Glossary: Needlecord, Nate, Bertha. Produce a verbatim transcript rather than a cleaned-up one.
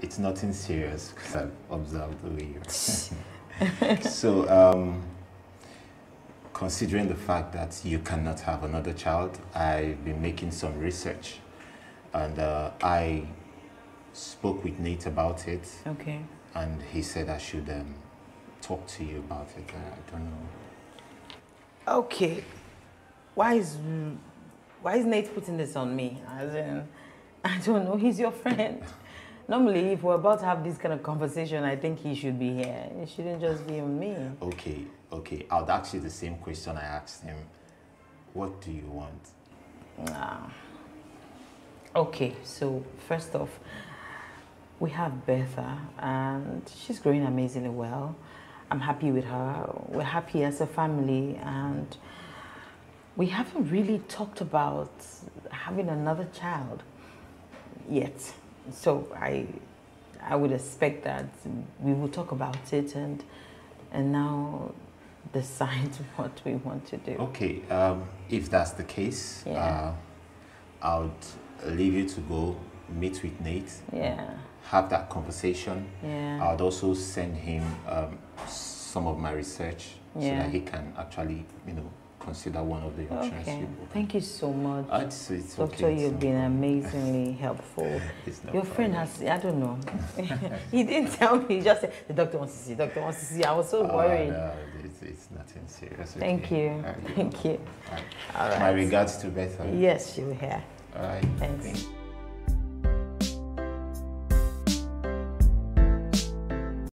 it's nothing serious because I've observed the way you're. So, um, considering the fact that you cannot have another child, I've been making some research, and uh, I spoke with Nate about it. Okay. And he said I should um, talk to you about it. I don't know. Okay. Why is why is Nate putting this on me? As in, I don't know. He's your friend. Normally, if we're about to have this kind of conversation, I think he should be here. It shouldn't just be on me. Okay, okay. I'll ask you the same question I asked him. What do you want? Ah. Okay, so first off, we have Bertha, and she's growing amazingly well. I'm happy with her. We're happy as a family, and we haven't really talked about having another child yet. So I, I would expect that we will talk about it and, and now decide what we want to do. Okay, um, if that's the case, yeah. uh, I would leave you to go meet with Nate. Yeah. Have that conversation. Yeah. I would also send him um, some of my research, yeah, so that he can actually, you know, consider one of the options. Okay. You Thank you so much. Uh, it's, it's Doctor, okay. You've been amazingly helpful. Your friend has, I don't know. He didn't tell me, he just said, the doctor wants to see, the doctor wants to see. I was so oh, worried. No, it's, it's nothing serious. Thank okay. you. Right. Thank you. All right. All right. My regards to Bertha. Yes, you were here. All right. Thanks. Thanks.